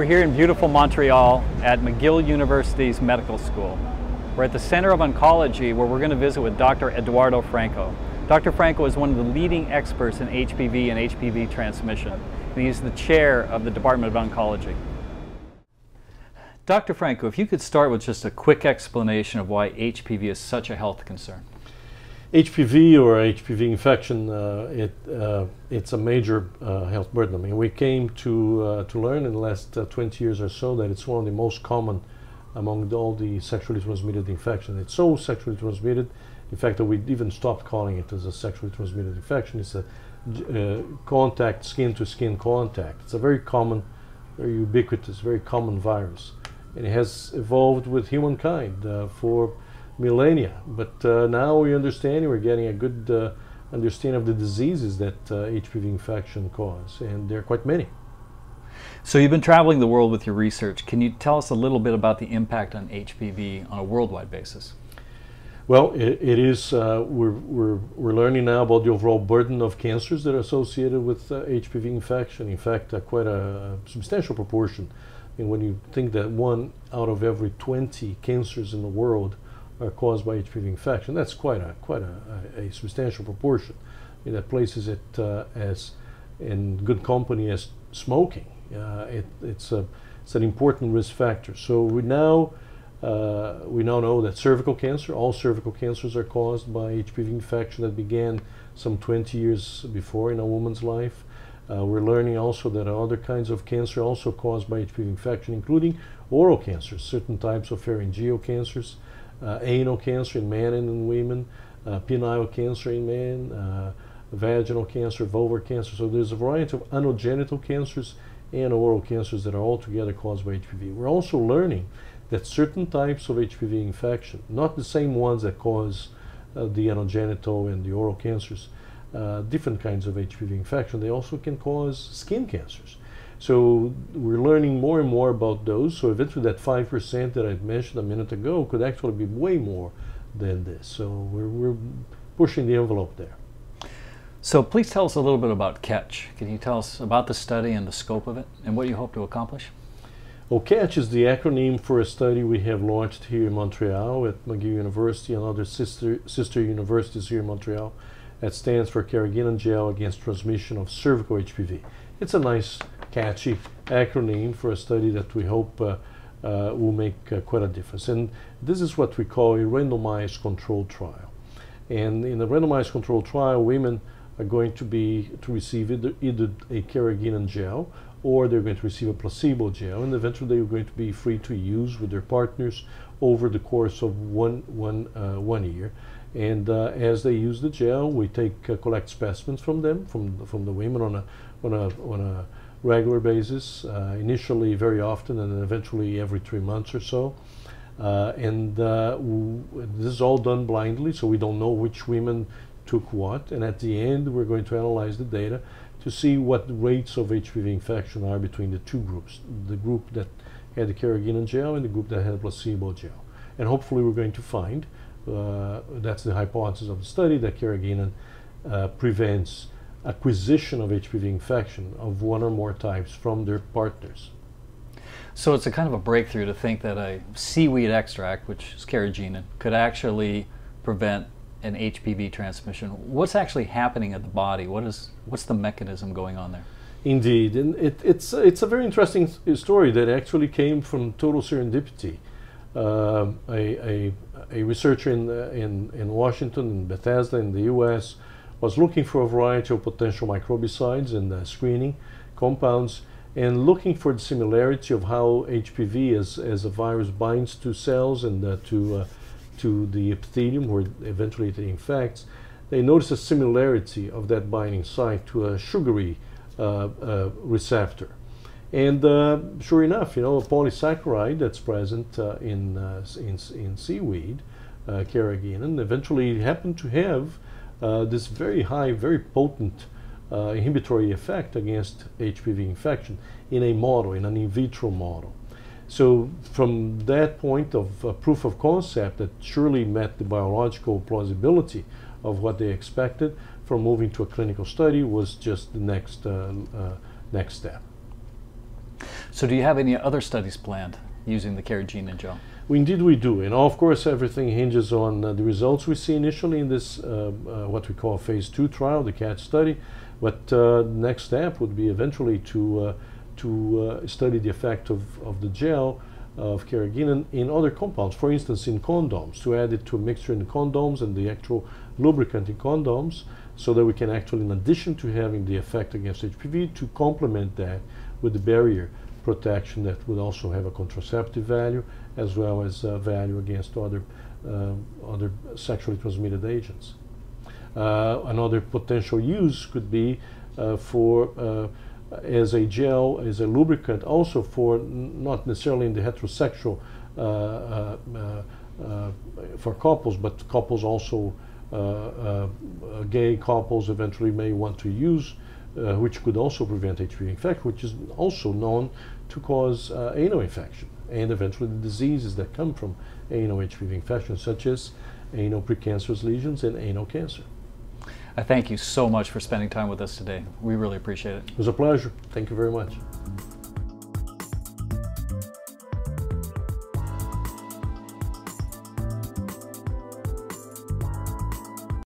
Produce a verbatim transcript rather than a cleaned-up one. We're here in beautiful Montreal at McGill University's Medical School. We're at the Center of Oncology, where we're going to visit with Doctor Eduardo Franco. Doctor Franco is one of the leading experts in H P V and H P V transmission, and he's the chair of the Department of Oncology. Doctor Franco, if you could start with just a quick explanation of why H P V is such a health concern. H P V, or H P V infection, uh, it, uh, it's a major uh, health burden. I mean, we came to, uh, to learn in the last uh, twenty years or so that it's one of the most common among all the sexually transmitted infections. It's so sexually transmitted, in fact, that we even stopped calling it as a sexually transmitted infection. It's a uh, contact, skin-to-skin contact. It's a very common, very ubiquitous, very common virus. And it has evolved with humankind uh, for millennia, but uh, now we understand, we're getting a good uh, understanding of the diseases that uh, H P V infection cause, and there are quite many. So you've been traveling the world with your research. Can you tell us a little bit about the impact on H P V on a worldwide basis? Well, it, it is, uh, we're, we're, we're learning now about the overall burden of cancers that are associated with uh, H P V infection. In fact, uh, quite a substantial proportion. And when you think that one out of every twenty cancers in the world are caused by H P V infection, that's quite a quite a, a substantial proportion. I mean, that places it uh, as in good company as smoking. Uh, it, it's a it's an important risk factor. So we now uh, we now know that cervical cancer, all cervical cancers, are caused by H P V infection that began some twenty years before in a woman's life. Uh, we're learning also that other kinds of cancer also caused by H P V infection, including oral cancers, certain types of pharyngeal cancers. Uh, anal cancer in men and in women, uh, penile cancer in men, uh, vaginal cancer, vulvar cancer. So there's a variety of anogenital cancers and oral cancers that are altogether caused by H P V. We're also learning that certain types of H P V infection, not the same ones that cause uh, the anogenital and the oral cancers, uh, different kinds of H P V infection, they also can cause skin cancers. So we're learning more and more about those. So eventually that five percent that I mentioned a minute ago could actually be way more than this. So we're, we're pushing the envelope there. So please tell us a little bit about CATCH. Can you tell us about the study and the scope of it and what you hope to accomplish? Well, CATCH is the acronym for a study we have launched here in Montreal at McGill University and other sister, sister universities here in Montreal. That stands for Carrageenan Gel Against Transmission of Cervical H P V. It's a nice catchy acronym for a study that we hope uh, uh, will make uh, quite a difference. And this is what we call a randomized controlled trial. And in a randomized controlled trial, women are going to be to receive either, either a Carrageenan gel, or they're going to receive a placebo gel, and eventually they're going to be free to use with their partners over the course of one, one, uh, one year. And uh, as they use the gel, we take uh, collect specimens from them, from, from the women on a, on a, on a regular basis, uh, initially very often, and then eventually every three months or so. Uh, and uh, this is all done blindly, so we don't know which women took what. And at the end, we're going to analyze the data to see what rates of H P V infection are between the two groups, the group that had the Carrageenan gel and the group that had the placebo gel. And hopefully we're going to find, uh, that's the hypothesis of the study, that Carrageenan uh, prevents acquisition of H P V infection of one or more types from their partners. So it's a kind of a breakthrough to think that a seaweed extract, which is carrageenan, could actually prevent an H P V transmission. What's actually happening at the body? What is, what's the mechanism going on there? Indeed, and it, it's, it's a very interesting story that actually came from total serendipity. Uh, a, a, a researcher in, in, in Washington, in Bethesda, in the U S, was looking for a variety of potential microbicides and uh, screening compounds, and looking for the similarity of how H P V as, as a virus binds to cells and uh, to, uh, to the epithelium, where eventually it infects. They noticed a similarity of that binding site to a sugary uh, uh, receptor. And uh, sure enough, you know, a polysaccharide that's present uh, in, uh, in, in seaweed, uh, carrageenan, eventually happened to have Uh, this very high, very potent uh, inhibitory effect against H P V infection in a model, in an in vitro model. So from that point of uh, proof of concept that surely met the biological plausibility of what they expected, from moving to a clinical study was just the next, uh, uh, next step. So do you have any other studies planned using the carrageenan gel? Indeed we do, and of course everything hinges on uh, the results we see initially in this uh, uh, what we call phase two trial, the CATCH study, but the uh, next step would be eventually to, uh, to uh, study the effect of, of the gel of carrageenan in other compounds, for instance in condoms, to add it to a mixture in condoms and the actual lubricant in condoms, so that we can actually, in addition to having the effect against H P V, to complement that with the barrier protection that would also have a contraceptive value as well as uh, value against other, uh, other sexually transmitted agents. Uh, another potential use could be uh, for uh, as a gel, as a lubricant, also for n not necessarily in the heterosexual uh, uh, uh, for couples, but couples also uh, uh, gay couples eventually may want to use, Uh, which could also prevent H P V infection, which is also known to cause uh, anal infection and eventually the diseases that come from anal H P V infection, such as anal precancerous lesions and anal cancer. I thank you so much for spending time with us today. We really appreciate it. It was a pleasure. Thank you very much.